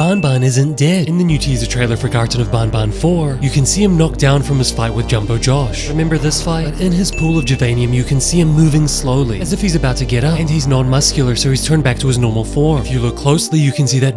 Banban isn't dead. In the new teaser trailer for Garten of Banban 4, you can see him knocked down from his fight with Jumbo Josh. Remember this fight? But in his pool of Gevanium, you can see him moving slowly, as if he's about to get up. And he's non-muscular, so he's turned back to his normal form. If you look closely, you can see that